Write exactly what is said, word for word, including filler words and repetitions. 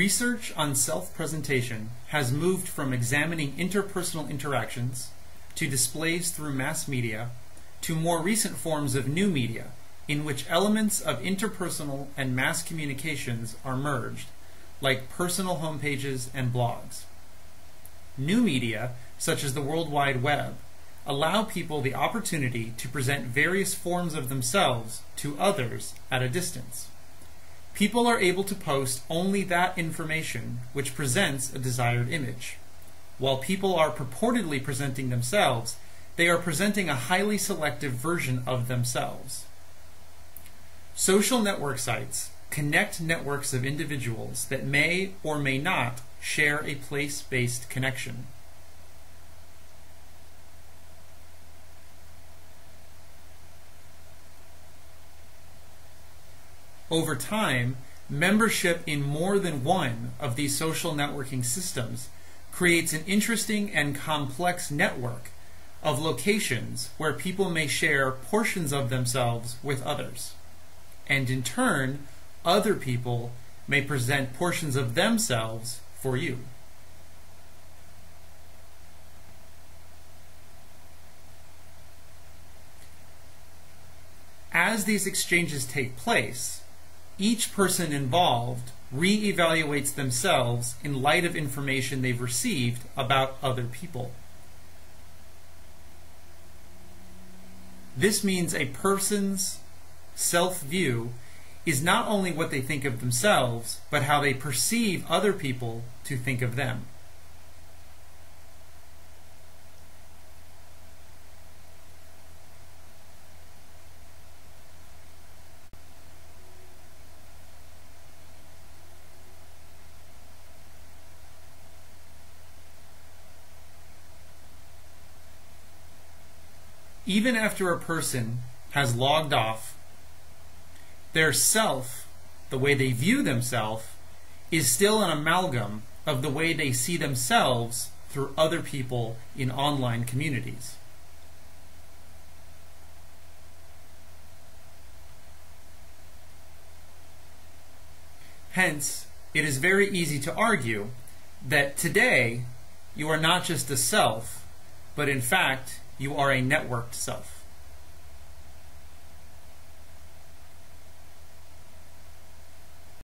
research on self-presentation has moved from examining interpersonal interactions to displays through mass media to more recent forms of new media in which elements of interpersonal and mass communications are merged, like personal homepages and blogs. New media, such as the World Wide Web, allow people the opportunity to present various forms of themselves to others at a distance. People are able to post only that information which presents a desired image. While people are purportedly presenting themselves, they are presenting a highly selective version of themselves. Social network sites connect networks of individuals that may or may not share a place-based connection. Over time, membership in more than one of these social networking systems creates an interesting and complex network of locations where people may share portions of themselves with others. And in turn, other people may present portions of themselves for you. As these exchanges take place, each person involved re-evaluates themselves in light of information they've received about other people. This means a person's self-view is not only what they think of themselves, but how they perceive other people to think of them. Even after a person has logged off, their self, the way they view themselves, is still an amalgam of the way they see themselves through other people in online communities. Hence, it is very easy to argue that today you are not just a self, but in fact, you are a networked self.